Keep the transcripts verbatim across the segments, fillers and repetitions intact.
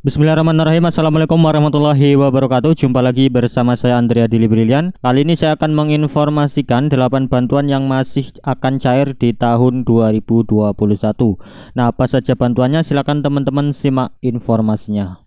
Bismillahirrahmanirrahim. Assalamualaikum warahmatullahi wabarakatuh. Jumpa lagi bersama saya Andriadi Librilian. Kali ini saya akan menginformasikan delapan bantuan yang masih akan cair di tahun dua ribu dua puluh satu. Nah, apa saja bantuannya? Silakan teman-teman simak informasinya.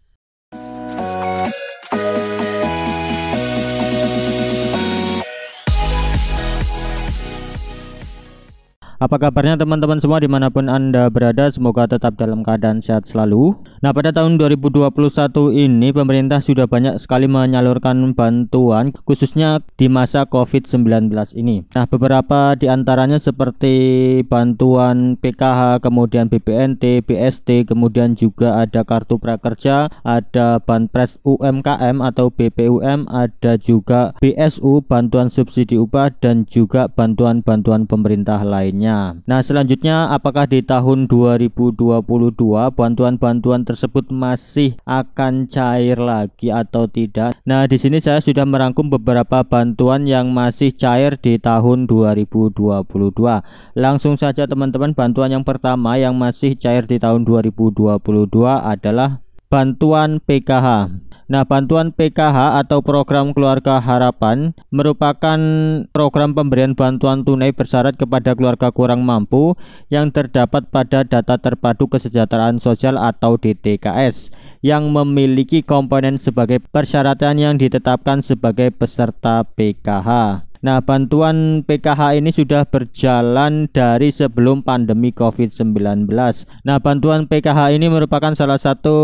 Apa kabarnya teman-teman semua dimanapun Anda berada, semoga tetap dalam keadaan sehat selalu. Nah, pada tahun dua ribu dua puluh satu ini pemerintah sudah banyak sekali menyalurkan bantuan khususnya di masa COVID sembilan belas ini. Nah, beberapa diantaranya seperti bantuan P K H, kemudian B P N T, B S T, kemudian juga ada Kartu Prakerja, ada Banpres U M K M atau B P U M, ada juga B S U, bantuan subsidi upah, dan juga bantuan-bantuan pemerintah lainnya. Nah, selanjutnya apakah di tahun dua ribu dua puluh dua bantuan-bantuan tersebut masih akan cair lagi atau tidak? Nah, di sini saya sudah merangkum beberapa bantuan yang masih cair di tahun dua ribu dua puluh dua. Langsung saja teman-teman, bantuan yang pertama yang masih cair di tahun dua ribu dua puluh dua adalah bantuan P K H. Nah, bantuan P K H atau Program Keluarga Harapan merupakan program pemberian bantuan tunai bersyarat kepada keluarga kurang mampu yang terdapat pada Data Terpadu Kesejahteraan Sosial atau D T K S yang memiliki komponen sebagai persyaratan yang ditetapkan sebagai peserta P K H. Nah, bantuan P K H ini sudah berjalan dari sebelum pandemi COVID sembilan belas. Nah, bantuan P K H ini merupakan salah satu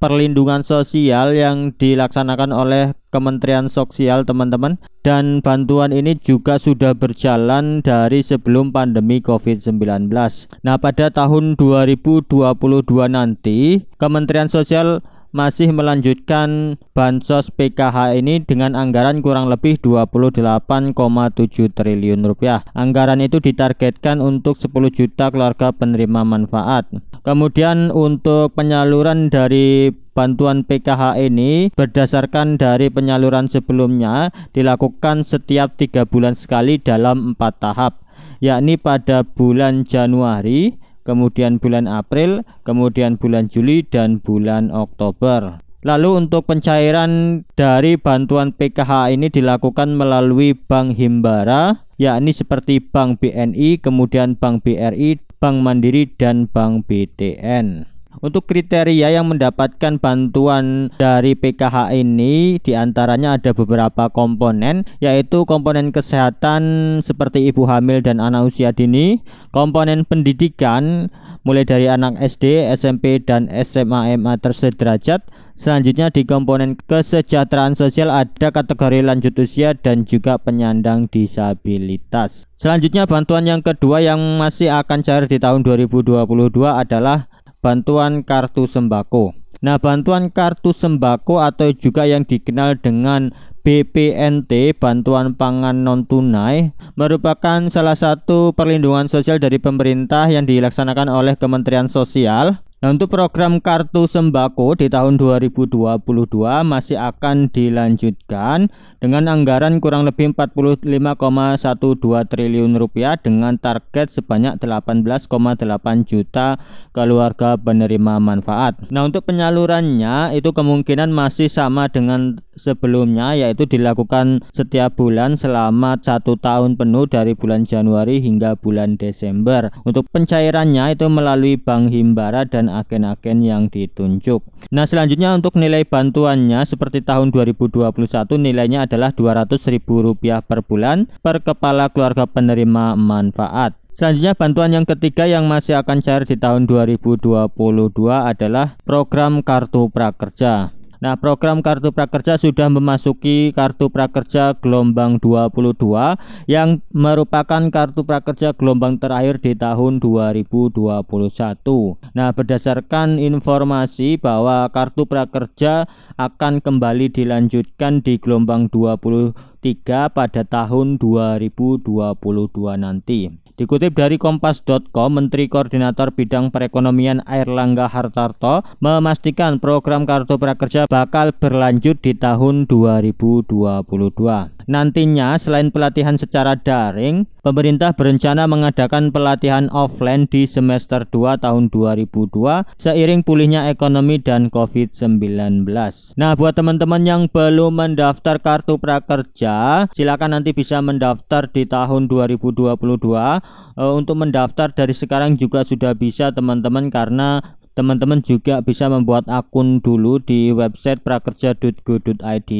perlindungan sosial yang dilaksanakan oleh Kementerian Sosial, teman-teman. Dan bantuan ini juga sudah berjalan dari sebelum pandemi COVID sembilan belas. Nah, pada tahun dua ribu dua puluh dua nanti, Kementerian Sosial masih melanjutkan bansos P K H ini dengan anggaran kurang lebih dua puluh delapan koma tujuh triliun rupiah. Anggaran itu ditargetkan untuk sepuluh juta keluarga penerima manfaat. Kemudian untuk penyaluran dari bantuan P K H ini berdasarkan dari penyaluran sebelumnya dilakukan setiap tiga bulan sekali dalam empat tahap, yakni pada bulan Januari, kemudian bulan April, kemudian bulan Juli, dan bulan Oktober. Lalu untuk pencairan dari bantuan P K H ini dilakukan melalui Bank Himbara, yakni seperti Bank B N I, kemudian Bank B R I, Bank Mandiri, dan Bank B T N. Untuk kriteria yang mendapatkan bantuan dari P K H ini diantaranya ada beberapa komponen, yaitu komponen kesehatan seperti ibu hamil dan anak usia dini, komponen pendidikan mulai dari anak S D, S M P, dan S M A M A tersederajat. Selanjutnya di komponen kesejahteraan sosial ada kategori lanjut usia dan juga penyandang disabilitas. Selanjutnya bantuan yang kedua yang masih akan cair di tahun dua ribu dua puluh dua adalah bantuan Kartu Sembako. Nah, bantuan Kartu Sembako atau juga yang dikenal dengan B P N T, bantuan pangan non tunai, merupakan salah satu perlindungan sosial dari pemerintah yang dilaksanakan oleh Kementerian Sosial. Nah, untuk program Kartu Sembako di tahun dua ribu dua puluh dua masih akan dilanjutkan dengan anggaran kurang lebih empat puluh lima koma satu dua triliun rupiah dengan target sebanyak delapan belas koma delapan juta keluarga penerima manfaat. Nah, untuk penyalurannya itu kemungkinan masih sama dengan sebelumnya, yaitu dilakukan setiap bulan selama satu tahun penuh dari bulan Januari hingga bulan Desember. Untuk pencairannya itu melalui Bank Himbara dan agen-agen yang ditunjuk. Nah, selanjutnya untuk nilai bantuannya seperti tahun dua ribu dua puluh satu nilainya adalah dua ratus ribu rupiah per bulan per kepala keluarga penerima manfaat. Selanjutnya bantuan yang ketiga yang masih akan cair di tahun dua ribu dua puluh dua adalah program Kartu Prakerja. Nah, program Kartu Prakerja sudah memasuki Kartu Prakerja gelombang dua puluh dua yang merupakan Kartu Prakerja gelombang terakhir di tahun dua ribu dua puluh satu. Nah, berdasarkan informasi bahwa Kartu Prakerja akan kembali dilanjutkan di gelombang dua puluh tiga pada tahun dua ribu dua puluh dua nanti. Dikutip dari kompas titik com, Menteri Koordinator Bidang Perekonomian Airlangga Hartarto memastikan program Kartu Prakerja bakal berlanjut di tahun dua ribu dua puluh dua. Nantinya, selain pelatihan secara daring, pemerintah berencana mengadakan pelatihan offline di semester dua tahun dua ribu dua seiring pulihnya ekonomi dan covid sembilan belas. Nah, buat teman-teman yang belum mendaftar Kartu Prakerja, silakan nanti bisa mendaftar di tahun dua ribu dua puluh dua. Untuk mendaftar dari sekarang juga sudah bisa teman-teman, karena teman-teman juga bisa membuat akun dulu di website prakerja titik go titik i d.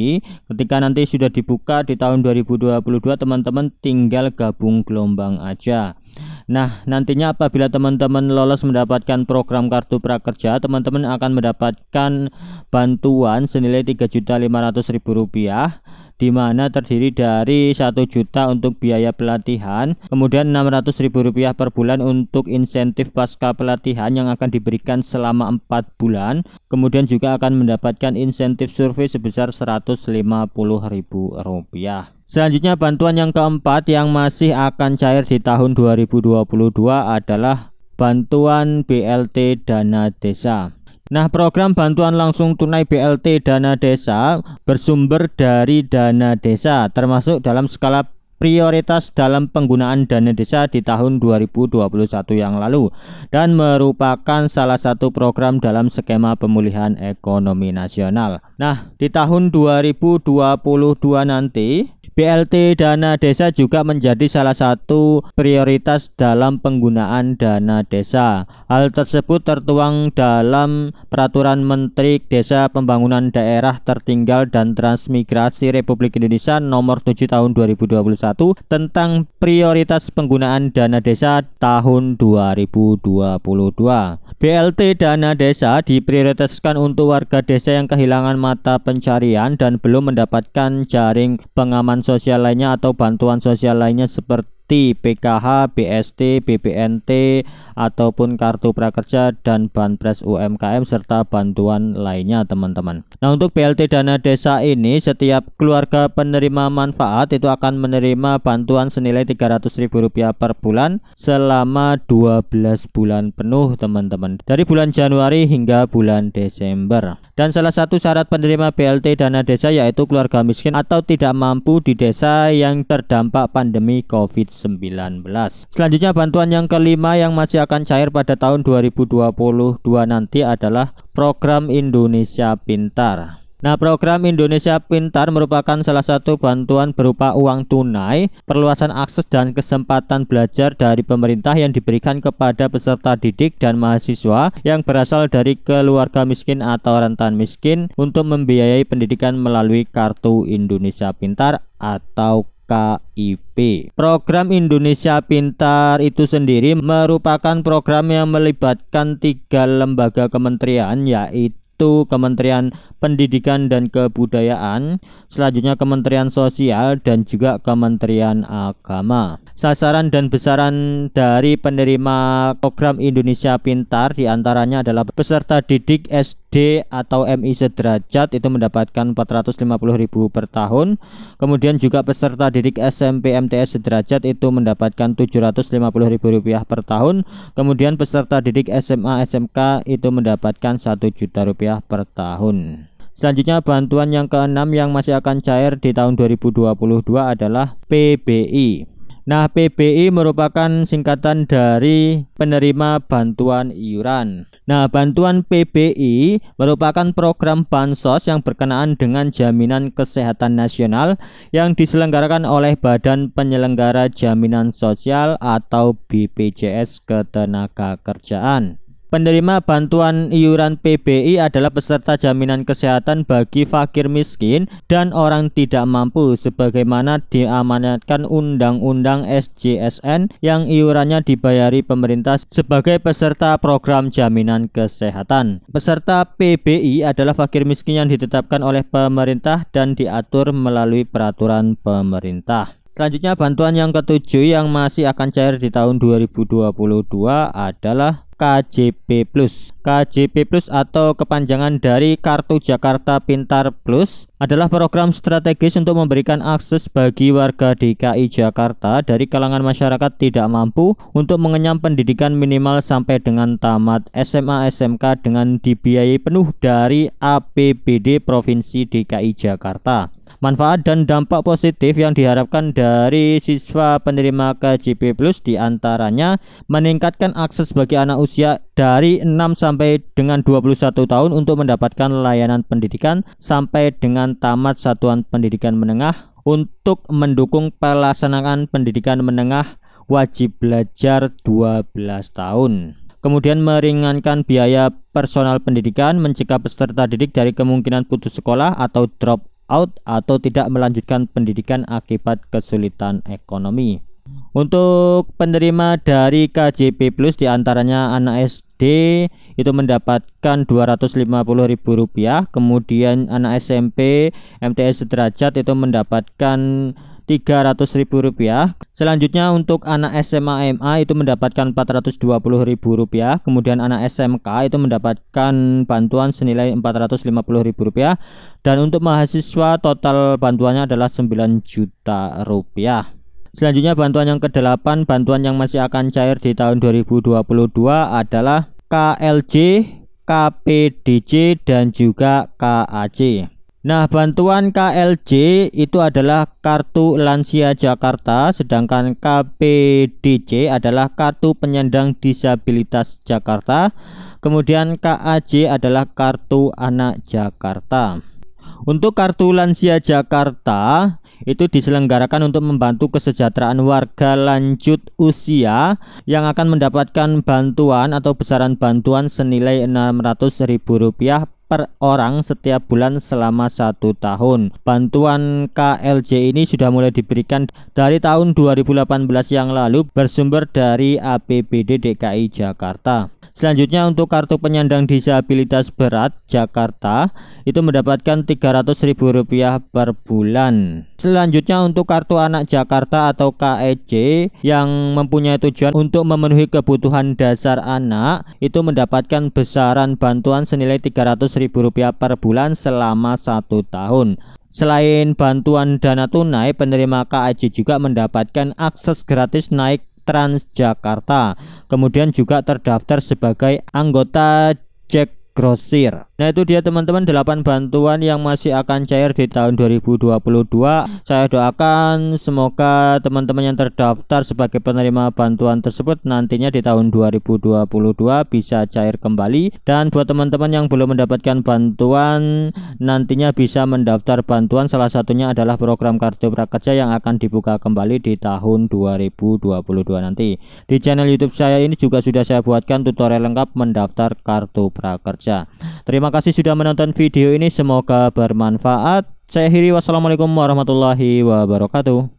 Ketika nanti sudah dibuka di tahun dua ribu dua puluh dua, teman-teman tinggal gabung gelombang aja. Nah, nantinya apabila teman-teman lolos mendapatkan program Kartu Prakerja, teman-teman akan mendapatkan bantuan senilai tiga juta lima ratus ribu rupiah, di mana terdiri dari satu juta untuk biaya pelatihan, kemudian enam ratus ribu rupiah per bulan untuk insentif pasca pelatihan yang akan diberikan selama empat bulan, kemudian juga akan mendapatkan insentif survei sebesar seratus lima puluh ribu rupiah. Selanjutnya, bantuan yang keempat yang masih akan cair di tahun dua ribu dua puluh dua adalah bantuan B L T Dana Desa. Nah, program bantuan langsung tunai B L T Dana Desa bersumber dari dana desa, termasuk dalam skala prioritas dalam penggunaan dana desa di tahun dua ribu dua puluh satu yang lalu, dan merupakan salah satu program dalam skema pemulihan ekonomi nasional. Nah, di tahun dua ribu dua puluh dua nanti, B L T Dana Desa juga menjadi salah satu prioritas dalam penggunaan dana desa. Hal tersebut tertuang dalam Peraturan Menteri Desa Pembangunan Daerah Tertinggal dan Transmigrasi Republik Indonesia Nomor tujuh Tahun dua ribu dua puluh satu tentang prioritas penggunaan dana desa tahun dua ribu dua puluh dua. B L T Dana Desa diprioritaskan untuk warga desa yang kehilangan mata pencarian dan belum mendapatkan jaring pengaman sosial lainnya atau bantuan sosial lainnya seperti P K H, B S T, B P N T, ataupun Kartu Prakerja dan Banpres U M K M serta bantuan lainnya, teman-teman. Nah, untuk B L T Dana Desa ini, setiap keluarga penerima manfaat itu akan menerima bantuan senilai tiga ratus ribu rupiah per bulan selama dua belas bulan penuh, teman-teman, dari bulan Januari hingga bulan Desember. Dan salah satu syarat penerima B L T Dana Desa yaitu keluarga miskin atau tidak mampu di desa yang terdampak pandemi covid sembilan belas. Selanjutnya, bantuan yang kelima yang masih akan cair pada tahun dua ribu dua puluh dua nanti adalah program Indonesia Pintar. Nah, program Indonesia Pintar merupakan salah satu bantuan berupa uang tunai, perluasan akses dan kesempatan belajar dari pemerintah yang diberikan kepada peserta didik dan mahasiswa yang berasal dari keluarga miskin atau rentan miskin untuk membiayai pendidikan melalui Kartu Indonesia Pintar atau K I P. Program Indonesia Pintar itu sendiri merupakan program yang melibatkan tiga lembaga kementerian, yaitu Kementerian Pendidikan dan Kebudayaan, selanjutnya Kementerian Sosial, dan juga Kementerian Agama. Sasaran dan besaran dari penerima program Indonesia Pintar diantaranya adalah peserta didik S D atau M I sederajat itu mendapatkan empat ratus lima puluh ribu rupiah per tahun. Kemudian juga peserta didik S M P M T S sederajat itu mendapatkan tujuh ratus lima puluh ribu rupiah per tahun. Kemudian peserta didik S M A S M K itu mendapatkan satu juta rupiah per tahun. Selanjutnya, bantuan yang keenam yang masih akan cair di tahun dua ribu dua puluh dua adalah P B I. Nah, P B I merupakan singkatan dari penerima bantuan iuran. Nah, bantuan P B I merupakan program bansos yang berkenaan dengan jaminan kesehatan nasional yang diselenggarakan oleh Badan Penyelenggara Jaminan Sosial atau B P J S Ketenagakerjaan. Penerima bantuan iuran P B I adalah peserta jaminan kesehatan bagi fakir miskin dan orang tidak mampu sebagaimana diamanatkan Undang-Undang S J S N yang iurannya dibayari pemerintah sebagai peserta program jaminan kesehatan. Peserta P B I adalah fakir miskin yang ditetapkan oleh pemerintah dan diatur melalui peraturan pemerintah. Selanjutnya bantuan yang ketujuh yang masih akan cair di tahun dua ribu dua puluh dua adalah K J P Plus. K J P Plus atau kepanjangan dari Kartu Jakarta Pintar Plus adalah program strategis untuk memberikan akses bagi warga D K I Jakarta dari kalangan masyarakat tidak mampu untuk mengenyam pendidikan minimal sampai dengan tamat S M A S M K dengan dibiayai penuh dari A P B D Provinsi D K I Jakarta. Manfaat dan dampak positif yang diharapkan dari siswa penerima K J P Plus diantaranya meningkatkan akses bagi anak usia dari enam sampai dengan dua puluh satu tahun untuk mendapatkan layanan pendidikan sampai dengan tamat satuan pendidikan menengah untuk mendukung pelaksanaan pendidikan menengah wajib belajar dua belas tahun. Kemudian meringankan biaya personal pendidikan, mencegah peserta didik dari kemungkinan putus sekolah atau drop out atau tidak melanjutkan pendidikan akibat kesulitan ekonomi. Untuk penerima dari K J P Plus diantaranya anak S D itu mendapatkan dua ratus lima puluh ribu rupiah, kemudian anak S M P M T S sederajat itu mendapatkan tiga ratus ribu rupiah. Selanjutnya untuk anak S M A M A itu mendapatkan empat ratus dua puluh ribu rupiah, kemudian anak S M K itu mendapatkan bantuan senilai empat ratus lima puluh ribu rupiah, dan untuk mahasiswa total bantuannya adalah sembilan juta rupiah. Selanjutnya bantuan yang kedelapan, bantuan yang masih akan cair di tahun dua ribu dua puluh dua adalah K L J, K P D J, dan juga K A J. Nah, bantuan K L J itu adalah Kartu Lansia Jakarta, sedangkan K P D J adalah Kartu Penyandang Disabilitas Jakarta, kemudian K A J adalah Kartu Anak Jakarta. Untuk Kartu Lansia Jakarta itu diselenggarakan untuk membantu kesejahteraan warga lanjut usia yang akan mendapatkan bantuan atau besaran bantuan senilai enam ratus ribu rupiah per orang setiap bulan selama satu tahun. Bantuan K L J ini sudah mulai diberikan dari tahun dua ribu delapan belas yang lalu, bersumber dari A P B D D K I Jakarta. Selanjutnya untuk Kartu Penyandang Disabilitas Berat Jakarta itu mendapatkan tiga ratus ribu rupiah per bulan. Selanjutnya untuk Kartu Anak Jakarta atau K A J yang mempunyai tujuan untuk memenuhi kebutuhan dasar anak itu mendapatkan besaran bantuan senilai tiga ratus ribu rupiah per bulan selama satu tahun. Selain bantuan dana tunai, penerima K A J juga mendapatkan akses gratis naik Transjakarta, kemudian juga terdaftar sebagai anggota Jack Grosir. Nah, itu dia teman-teman delapan bantuan yang masih akan cair di tahun dua ribu dua puluh dua. Saya doakan semoga teman-teman yang terdaftar sebagai penerima bantuan tersebut nantinya di tahun dua ribu dua puluh dua bisa cair kembali, dan buat teman-teman yang belum mendapatkan bantuan nantinya bisa mendaftar bantuan, salah satunya adalah program Kartu Prakerja yang akan dibuka kembali di tahun dua ribu dua puluh dua nanti. Di channel YouTube saya ini juga sudah saya buatkan tutorial lengkap mendaftar Kartu Prakerja. Terima kasih sudah menonton video ini, semoga bermanfaat. Saya akhiri, wassalamualaikum warahmatullahi wabarakatuh.